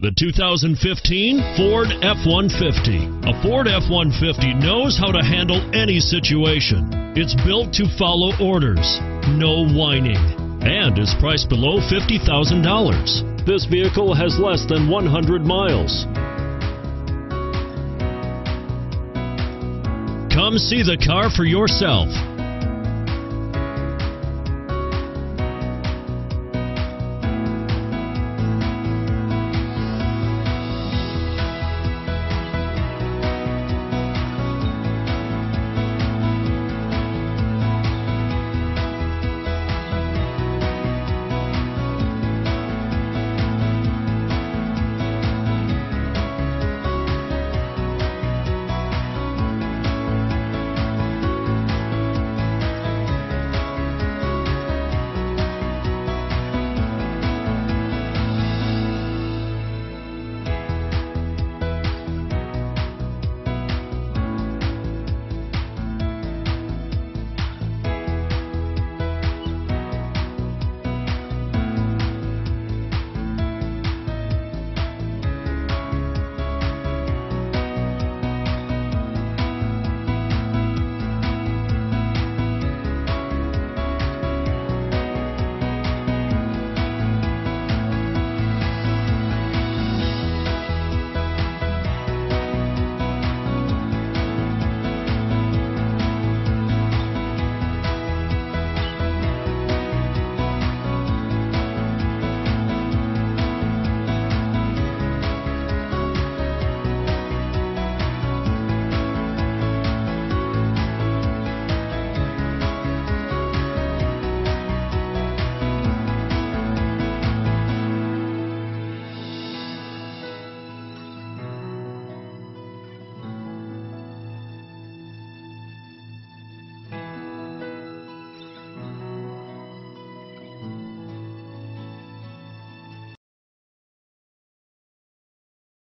The 2015 Ford F-150. A Ford F-150 knows how to handle any situation. It's built to follow orders, no whining, and is priced below $50,000. This vehicle has less than 100 miles. Come see the car for yourself.